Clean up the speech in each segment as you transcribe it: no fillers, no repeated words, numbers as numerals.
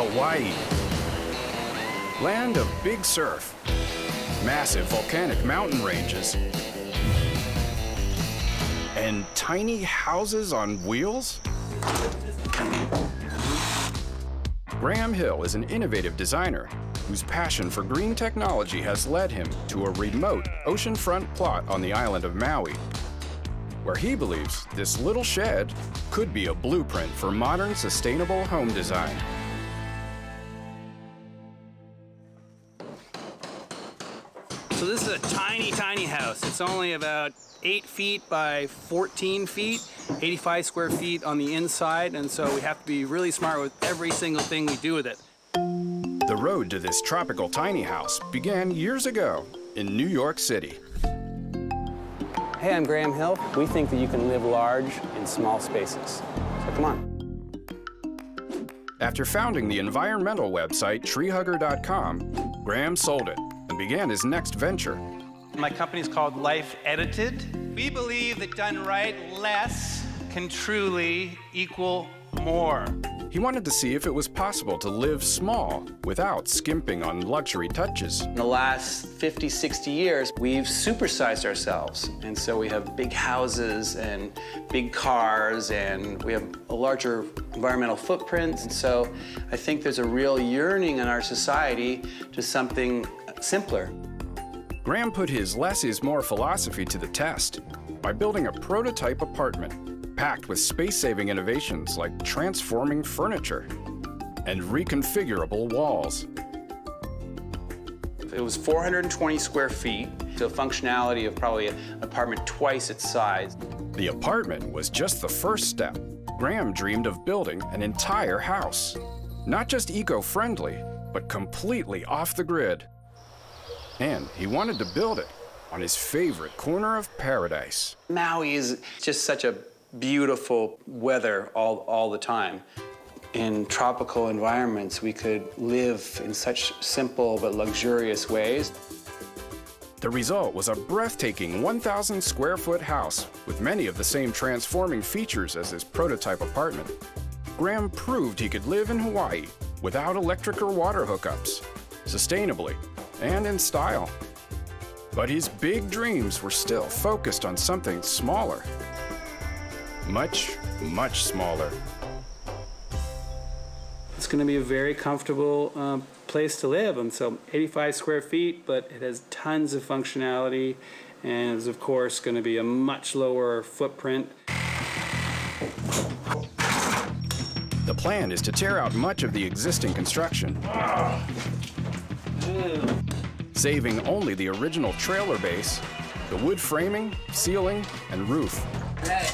Hawaii. Land of big surf, massive volcanic mountain ranges, and tiny houses on wheels? Graham Hill is an innovative designer whose passion for green technology has led him to a remote oceanfront plot on the island of Maui, where he believes this little shed could be a blueprint for modern sustainable home design. So this is a tiny, tiny house. It's only about 8 feet by 14 feet, 85 square feet on the inside, and so we have to be really smart with every single thing we do with it. The road to this tropical tiny house began years ago in New York City. Hey, I'm Graham Hill. We think that you can live large in small spaces, so come on. After founding the environmental website Treehugger.com, Graham sold it and began his next venture. My company is called Life Edited. We believe that done right, less can truly equal more. He wanted to see if it was possible to live small without skimping on luxury touches. In the last 50, 60 years, we've supersized ourselves. And so we have big houses and big cars, and we have a larger environmental footprint. And so I think there's a real yearning in our society to something simpler. Graham put his less is more philosophy to the test by building a prototype apartment packed with space-saving innovations like transforming furniture and reconfigurable walls. It was 420 square feet, so functionality of probably an apartment twice its size. The apartment was just the first step. Graham dreamed of building an entire house, not just eco-friendly, but completely off the grid. And he wanted to build it on his favorite corner of paradise. Maui is just such a beautiful weather all the time. In tropical environments, we could live in such simple but luxurious ways. The result was a breathtaking 1,000 square foot house with many of the same transforming features as his prototype apartment. Graham proved he could live in Hawaii without electric or water hookups, sustainably and in style. But his big dreams were still focused on something smaller. Much, much smaller. It's going to be a very comfortable place to live, and so 85 square feet, but it has tons of functionality, and it's of course going to be a much lower footprint. The plan is to tear out much of the existing construction, saving only the original trailer base, the wood framing, ceiling, and roof. Yeah,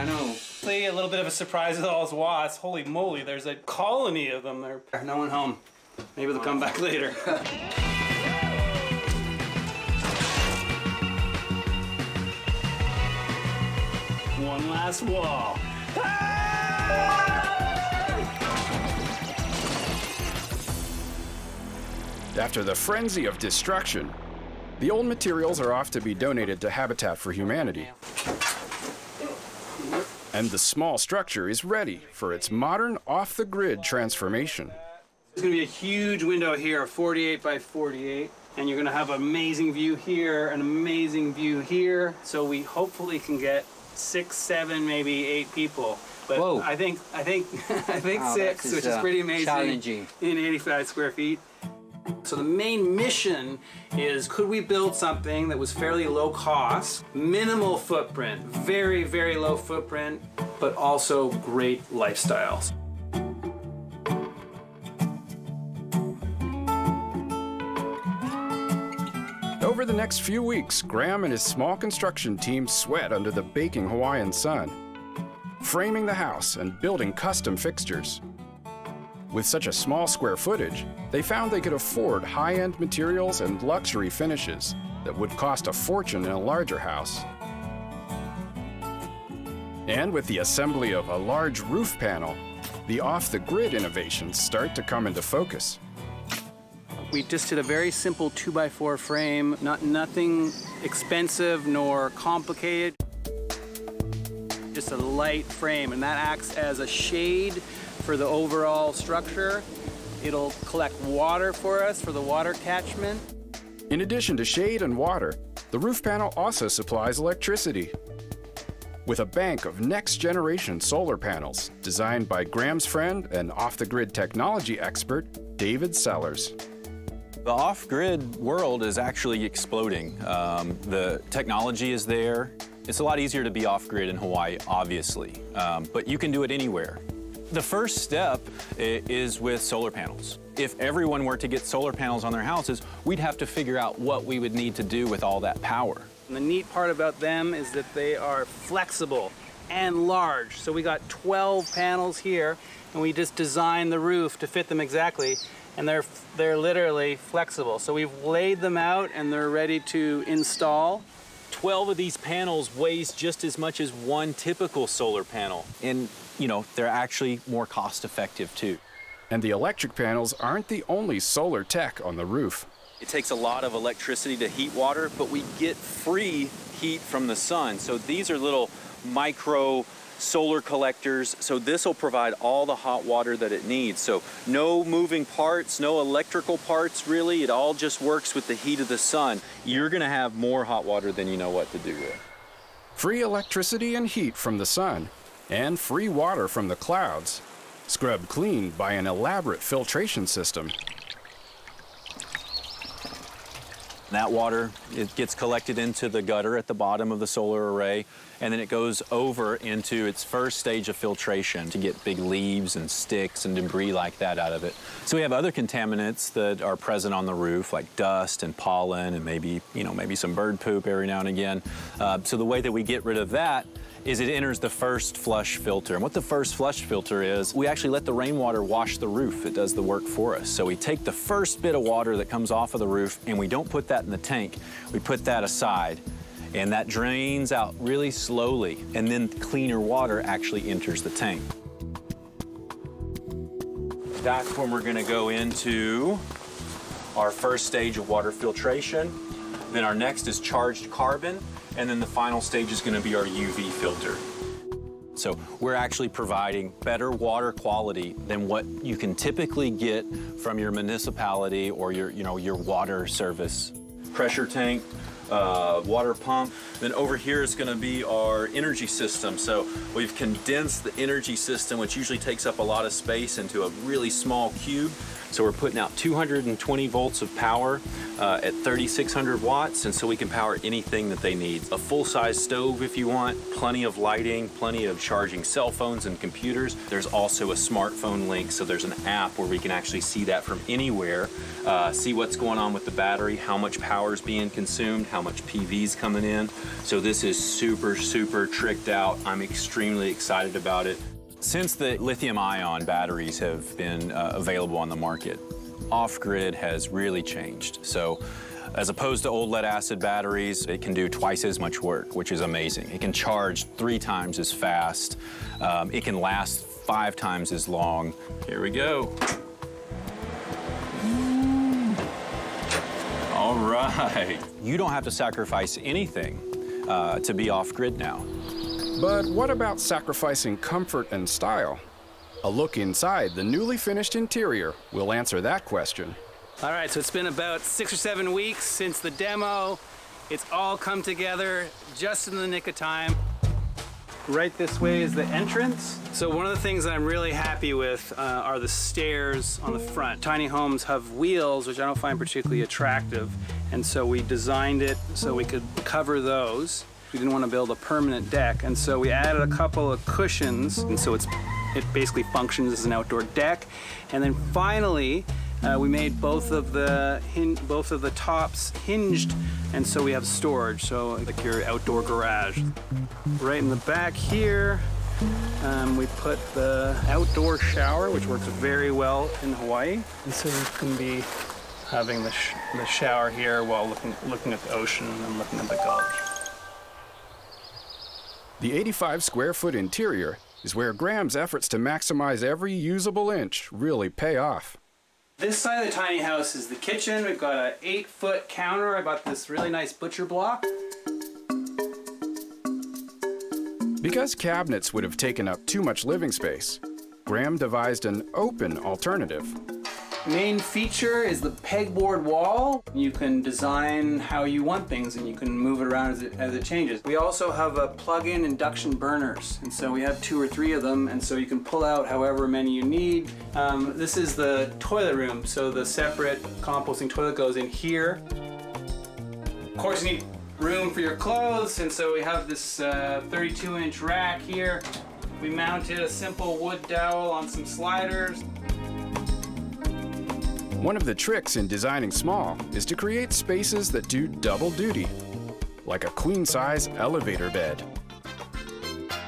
I know. See, a little bit of a surprise with all those wasps. Holy moly, there's a colony of them there. No one home. Maybe they'll come back later. One last wall. After the frenzy of destruction, the old materials are off to be donated to Habitat for Humanity. And the small structure is ready for its modern off-the-grid transformation. There's going to be a huge window here, 48 by 48. And you're going to have an amazing view here, an amazing view here. So we hopefully can get 6, 7, maybe 8 people. But whoa. I think wow, 6, which is pretty amazing, challenging in 85 square feet. So the main mission is, could we build something that was fairly low cost, minimal footprint, very, very low footprint, but also great lifestyles. Over the next few weeks, Graham and his small construction team sweat under the baking Hawaiian sun, framing the house and building custom fixtures. With such a small square footage, they found they could afford high-end materials and luxury finishes that would cost a fortune in a larger house. And with the assembly of a large roof panel, the off-the-grid innovations start to come into focus. We just did a very simple 2x4 frame, nothing expensive nor complicated. just a light frame, and that acts as a shade for the overall structure. It'll collect water for us for the water catchment. In addition to shade and water, the roof panel also supplies electricity with a bank of next-generation solar panels designed by Graham's friend and off-the-grid technology expert, David Sellers. The off-grid world is actually exploding. The technology is there. It's a lot easier to be off-grid in Hawaii, obviously, but you can do it anywhere. The first step is with solar panels. If everyone were to get solar panels on their houses, we'd have to figure out what we would need to do with all that power. And the neat part about them is that they are flexible and large. So we got 12 panels here, and we just designed the roof to fit them exactly, and they're literally flexible. So we've laid them out, and they're ready to install. 12 of these panels weighs just as much as one typical solar panel. And, you know, they're actually more cost-effective, too. And the electric panels aren't the only solar tech on the roof. It takes a lot of electricity to heat water, but we get free heat from the sun. So these are little micro solar collectors. So this will provide all the hot water that it needs. So no moving parts, no electrical parts, really. It all just works with the heat of the sun. You're going to have more hot water than you know what to do with. Free electricity and heat from the sun and free water from the clouds, scrubbed clean by an elaborate filtration system. That water, it gets collected into the gutter at the bottom of the solar array, and then it goes over into its first stage of filtration to get big leaves and sticks and debris like that out of it. So we have other contaminants that are present on the roof, like dust and pollen and maybe, you know, maybe some bird poop every now and again. So the way that we get rid of that is it enters the first flush filter. And what the first flush filter is, we actually let the rainwater wash the roof. It does the work for us. So we take the first bit of water that comes off of the roof, and we don't put that in the tank. We put that aside, and that drains out really slowly, and then cleaner water actually enters the tank. That's when we're gonna go into our first stage of water filtration. Then our next is charged carbon, and then the final stage is gonna be our UV filter. So we're actually providing better water quality than what you can typically get from your municipality or your, you know, your water service. Pressure tank, water pump. Then over here is gonna be our energy system. So we've condensed the energy system, which usually takes up a lot of space, into a really small cube. So we're putting out 220 volts of power at 3,600 watts, and so we can power anything that they need. A full-size stove if you want, plenty of lighting, plenty of charging cell phones and computers. There's also a smartphone link, so there's an app where we can actually see that from anywhere, see what's going on with the battery, how much power is being consumed, how much PV's coming in. So this is super, super tricked out. I'm extremely excited about it. Since the lithium-ion batteries have been available on the market, off-grid has really changed. So as opposed to old lead-acid batteries, it can do twice as much work, which is amazing. It can charge 3 times as fast. It can last 5 times as long. Here we go. All right. You don't have to sacrifice anything to be off-grid now. But what about sacrificing comfort and style? A look inside the newly finished interior will answer that question. All right, so it's been about 6 or 7 weeks since the demo. It's all come together just in the nick of time. Right this way is the entrance. So one of the things that I'm really happy with are the stairs on the front. Tiny homes have wheels, which I don't find particularly attractive. And so we designed it so we could cover those. We didn't want to build a permanent deck, and so we added a couple of cushions, and so it basically functions as an outdoor deck. And then finally, we made both of the tops hinged, and so we have storage, so like your outdoor garage. Right in the back here, we put the outdoor shower, which works very well in Hawaii, and so you can be having the shower here while looking at the ocean and looking at the gulf. The 85-square-foot interior is where Graham's efforts to maximize every usable inch really pay off. This side of the tiny house is the kitchen. We've got an 8-foot counter. I bought this really nice butcher block. Because cabinets would have taken up too much living space, Graham devised an open alternative. Main feature is the pegboard wall. You can design how you want things and you can move it around as it changes. We also have a plug-in induction burners, and so we have 2 or 3 of them, and so you can pull out however many you need. This is the toilet room, so the separate composting toilet goes in here. Of course you need room for your clothes, and so we have this 32-inch rack here. We mounted a simple wood dowel on some sliders. One of the tricks in designing small is to create spaces that do double duty, like a queen-size elevator bed.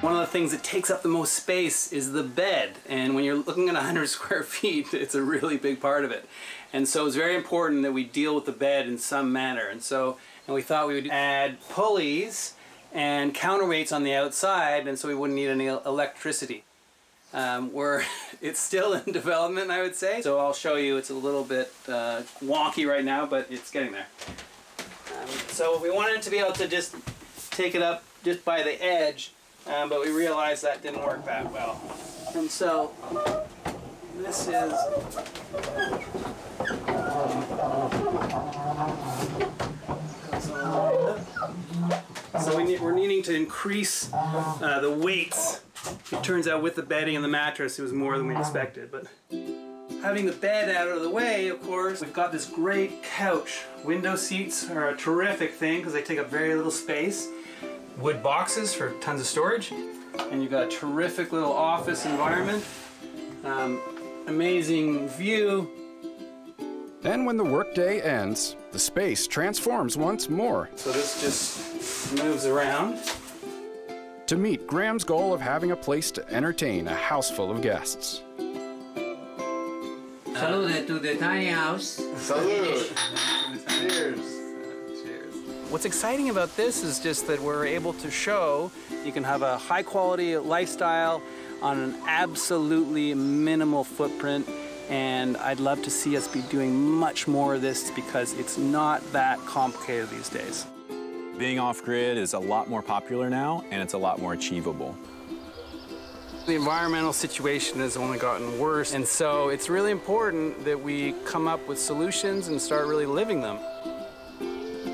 One of the things that takes up the most space is the bed, and when you're looking at 100 square feet, it's a really big part of it. And so it's very important that we deal with the bed in some manner. And we thought we would add pulleys and counterweights on the outside, and so we wouldn't need any electricity. It's still in development, I would say. So I'll show you, it's a little bit wonky right now, but it's getting there. So we wanted to be able to just take it up just by the edge, but we realized that didn't work that well. And so this is... So we're needing to increase the weights. It turns out with the bedding and the mattress, it was more than we expected, but... Having the bed out of the way, of course, we've got this great couch. Window seats are a terrific thing because they take up very little space. Wood boxes for tons of storage. And you've got a terrific little office environment. Amazing view. And when the workday ends, the space transforms once more. So this just moves around. To meet Graham's goal of having a place to entertain a house full of guests. Salute to the tiny house. Salute. Cheers. Cheers. What's exciting about this is just that we're able to show you can have a high quality lifestyle on an absolutely minimal footprint. And I'd love to see us be doing much more of this because it's not that complicated these days. Being off-grid is a lot more popular now, and it's a lot more achievable. The environmental situation has only gotten worse, and so it's really important that we come up with solutions and start really living them.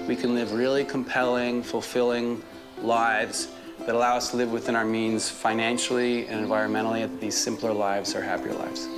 We can live really compelling, fulfilling lives that allow us to live within our means financially and environmentally. These simpler lives are happier lives.